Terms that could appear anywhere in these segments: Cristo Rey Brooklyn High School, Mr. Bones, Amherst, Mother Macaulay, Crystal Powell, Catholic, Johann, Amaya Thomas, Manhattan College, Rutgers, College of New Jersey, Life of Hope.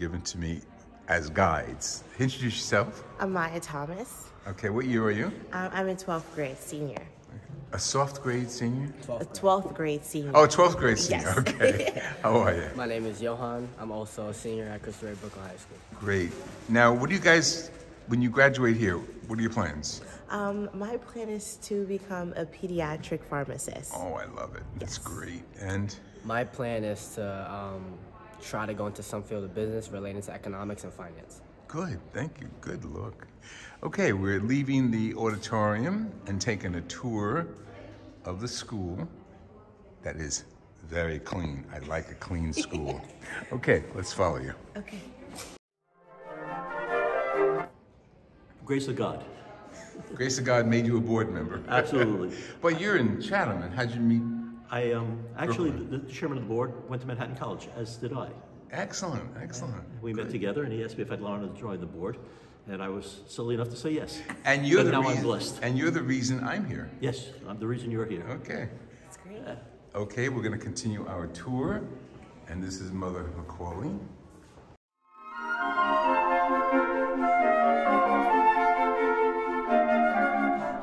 given to me as guides. Introduce yourself. Amaya Thomas. Okay, what year are you? I'm in 12th grade, senior. A soft grade senior? 12th grade senior. Oh, 12th grade senior, yes. Okay. How are you? My name is Johann. I'm also a senior at Cristo Rey Brooklyn High School. Great. Now, what do you guys, when you graduate here, what are your plans? My plan is to become a pediatric pharmacist. Oh, I love it. Yes. That's great. And? My plan is to try to go into some field of business related to economics and finance. Good, thank you, good look. Okay, we're leaving the auditorium and taking a tour of the school that is very clean. I like a clean school. Okay, let's follow you. Okay. Grace of God. Grace of God made you a board member. Absolutely. But you're in Chatham, and how'd you meet? I actually, the chairman of the board went to Manhattan College, as did I. Excellent, excellent. We met together, and he asked me if I'd learn to join the board, and I was silly enough to say yes. And you're the reason, I'm blessed. And you're the reason I'm here. Yes, I'm the reason you're here. Okay. That's great. Yeah. Okay, we're going to continue our tour, and this is Mother Macaulay.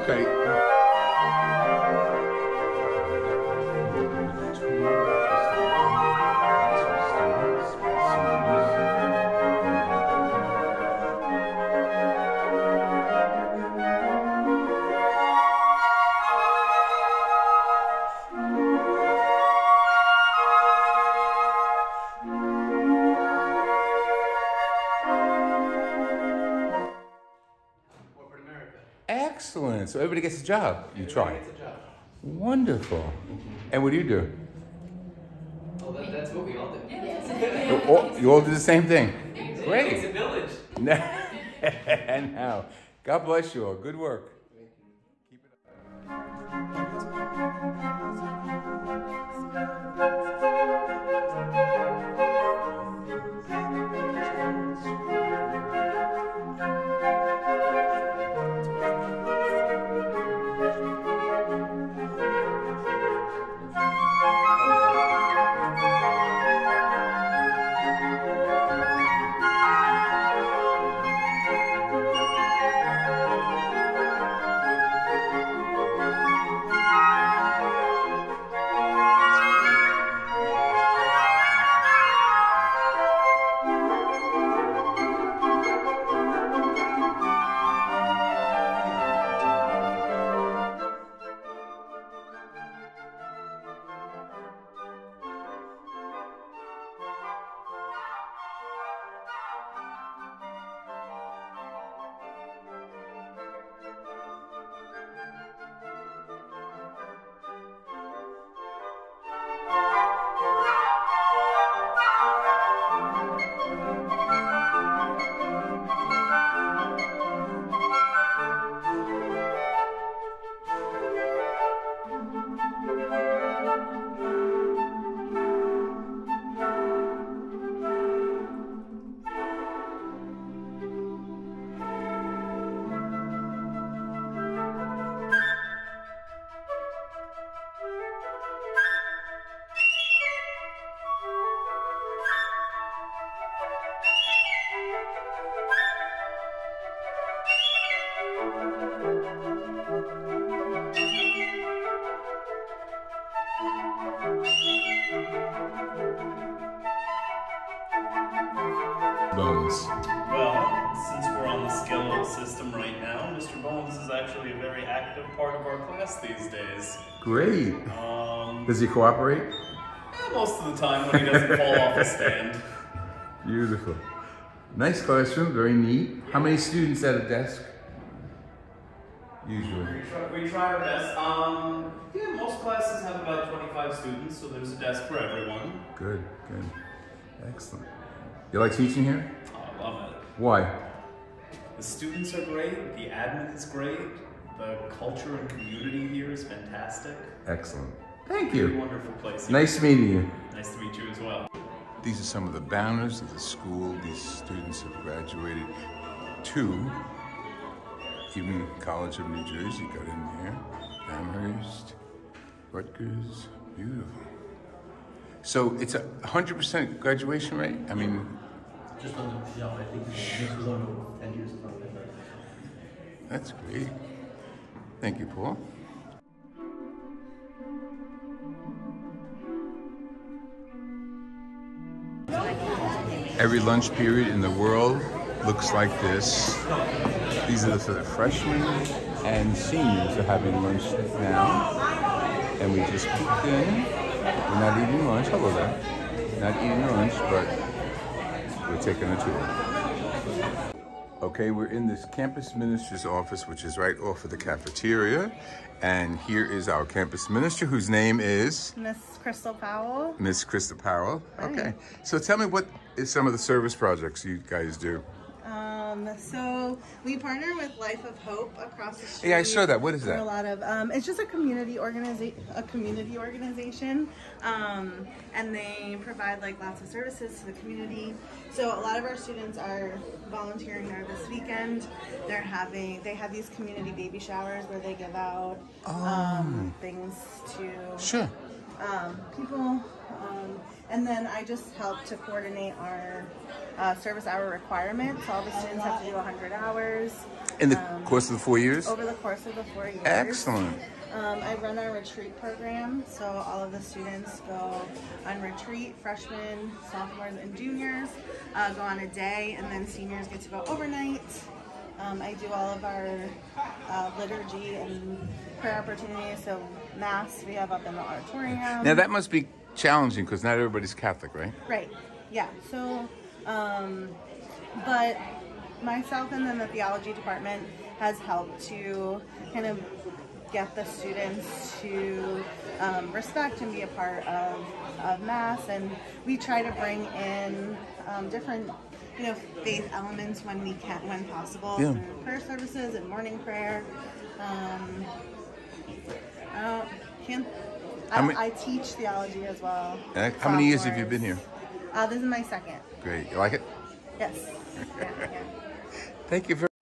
Okay. Excellent. So everybody gets a job. You try. Everybody gets a job. Wonderful. Mm-hmm. And what do you do? Well, that's what we all do. You all do the same thing. Great. It's a village. And now, God bless you all. Good work. Bones. Well, since we're on the skill system right now, Mr. Bones is actually a very active part of our class these days. Great. Does he cooperate? Yeah, most of the time when he doesn't fall off the stand. Beautiful. Nice classroom, very neat. How many students at a desk? Usually. We try our best. Yeah, most classes have about 25 students, so there's a desk for everyone. Good, good. Excellent. You like teaching here? Oh, I love it. Why? The students are great, the admin is great, the culture and community here is fantastic. Excellent. Thank you. Really wonderful place. Nice meeting you. Nice to meet you as well. These are some of the banners of the school. These students have graduated to even College of New Jersey. Got in there. Amherst, Rutgers, beautiful. So it's a 100% graduation rate? I mean, just under, yeah, I think this was under 10 years ago. That's great. Thank you, Paul. Every lunch period in the world looks like this. These are the freshmen and seniors are having lunch now. And we just peeked in. We're not eating lunch. Hello there. Not eating lunch, but we're taking a tour. Okay, we're in this campus minister's office, which is right off of the cafeteria. And here is our campus minister, whose name is? Miss Crystal Powell. Miss Crystal Powell. Okay. So tell me, what is some of the service projects you guys do? So we partner with Life of Hope across the street. Yeah, I saw that. What is that? A lot of it's just a community organization, and they provide like lots of services to the community. So a lot of our students are volunteering there this weekend. They have these community baby showers where they give out things to people. And then I just help to coordinate our service hour requirements. So all the students have to do 100 hours. In the course of the 4 years? Over the course of the 4 years. Excellent. I run our retreat program. So all of the students go on retreat, freshmen, sophomores, and juniors go on a day, and then seniors get to go overnight. I do all of our liturgy and prayer opportunities. So mass we have up in the auditorium. Now that must be challenging because not everybody's Catholic, right? Right, yeah. So, but myself and then the theology department has helped to kind of get the students to respect and be a part of Mass, and we try to bring in different, you know, faith elements when we can, when possible, through prayer services and morning prayer. I teach theology as well. How many years have you been here? This is my second. Great. You like it? Yes. Yeah, yeah. Thank you very much.